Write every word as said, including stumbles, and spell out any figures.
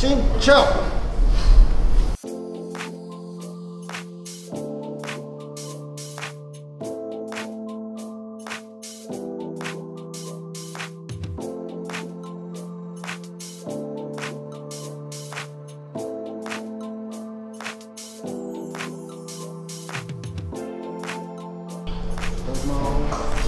Shin Chou. Come on.